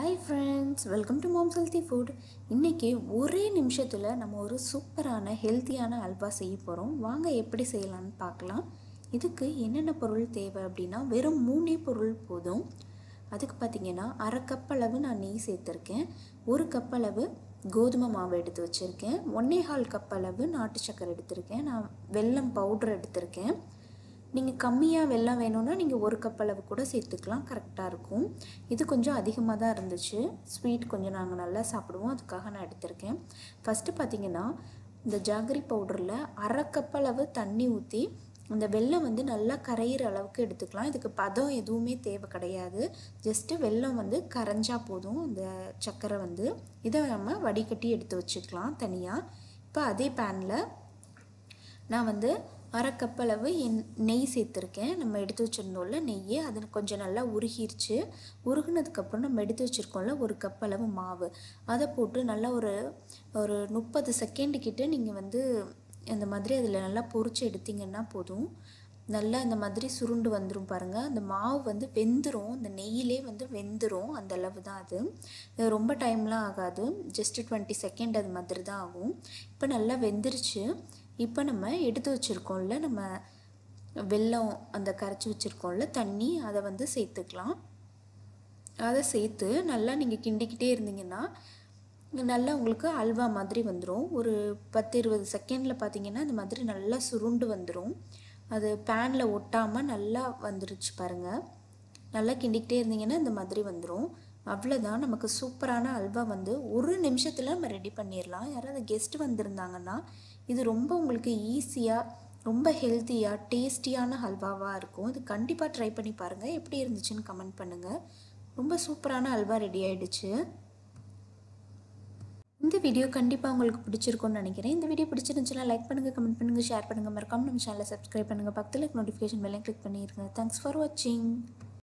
hi friends welcome to mom's healthy food इनके निम्स नम और सूपरान हेल्तियान हलवा वांग एप्पड़ी सेयलान पाकलाम इदुक्कु एन्नेन्न पोरुल तेवै अप्पडिना वेरुम मूणे पोरुल पोदुम अदुक्कु पात्तींगन्ना अரை कप அளவு நான் நெய் சேர்த்திருக்கேன் ஒரு கப் அளவு கோதுமை மாவு எடுத்து வச்சிருக்கேன் 1.5 கப் அளவு நாட்டு சக்கரை எடுத்திருக்கேன் நான் வெல்லம் பவுடர் எடுத்திருக்கேன் नहीं कमिया वेल्ला वेणुना नहीं कप अलवु सेत्तुक्कलाम करेक्टा इरुक्कुम इदु कोंजम अधिकमा तान इरुंदुच्चु स्वीट कोंजम नांगा नल्ला साप्पिडुवोम अदुक्काग नान एडुत्तिरुक्केन फर्स्ट पात्तींगन्ना इंद जागरी पाउडरल अரை कप अलवु तण्णी ऊत्ती इंद वेल्लम वंदु नल्ला करैयर अलवुक्कु एडुत्तुक्कलाम इदुक्कु पदम एदुवुमे தேவை கிடையாது जस्ट वेल्लम वंदु करंजा पोदुम इंद सक्कரை वंदु इदा नाम वडिकट्टी एडुत्तु वच्चुक्कलाम तनिया इप्पो अदे पैनल ना वंदु अரை कप அளவு நெய் சேர்த்திருக்கேன் நம்ம எடுத்து வச்சிருந்தோம்ல நெய் அது கொஞ்சம் நல்லா உருகிருச்சு உருகினதுக்கு அப்புறம் நம்ம எடுத்து வச்சிருக்கோம்ல ஒரு கப் அளவு மாவு அத போட்டு நல்லா ஒரு 30 செகண்ட் கிட்ட நீங்க வந்து இந்த மாதிரி அதுல நல்லா பொரிச்சு எடுத்தீங்கன்னா போதும் நல்லா இந்த மாதிரி சுருண்டு வந்துரும் பாருங்க அந்த மாவு வந்து வெந்துரும் அந்த நெய்யிலே வந்து வெந்துரும் அந்த அளவு தான் அது ரொம்ப டைம்லாம் ஆகாது ஜஸ்ட் 20 செகண்ட் அது மாதிரி தான் ஆகும் இப்போ நல்லா வெந்துருச்சு இப்போ நம்ம எடுத்து வச்சிருக்கோம்ல நம்ம வெல்லம் அந்த கரைச்சி வச்சிருக்கோம்ல தண்ணி அத வந்து சேர்த்துக்கலாம் அத சேர்த்து நல்லா நீங்க கிண்டிக்கிட்டே இருந்தீங்கன்னா நல்லா உங்களுக்கு அல்வா மாதிரி வந்துரும் ஒரு 10 20 செகண்ட்ல பாத்தீங்கன்னா இந்த மாதிரி நல்லா சுருண்டு வந்துரும் அது panல ஒட்டாம நல்லா வந்துருச்சு பாருங்க நல்லா கிண்டிக்கிட்டே இருந்தீங்கன்னா இந்த மாதிரி வந்துரும் அவ்வளவுதான் நமக்கு சூப்பரான அல்வா வந்து ஒரு நிமிஷத்துல நம்ம ரெடி பண்ணிரலாம் யாராவது கெஸ்ட் வந்திருந்தாங்கன்னா இது ரொம்ப உங்களுக்கு ஈஸியா ரொம்ப ஹெல்தியா டேஸ்டியான ஹல்வாவா இருக்கும் இது கண்டிப்பா ட்ரை பண்ணி பாருங்க எப்படி இருந்துச்சுன்னு கமெண்ட் பண்ணுங்க ரொம்ப சூப்பரான அல்வா ரெடி ஆயிடுச்சு இந்த வீடியோ கண்டிப்பா உங்களுக்கு பிடிச்சிருக்கும்னு நினைக்கிறேன் இந்த வீடியோ பிடிச்சிருந்தா லைக் பண்ணுங்க கமெண்ட் பண்ணுங்க ஷேர் பண்ணுங்க மறக்காம நம்ம சேனலை சப்ஸ்கிரைப் பண்ணுங்க பக்கத்துல நோட்டிஃபிகேஷன் பெல் ஐ கிளிக் பண்ணிருங்க thanks for watching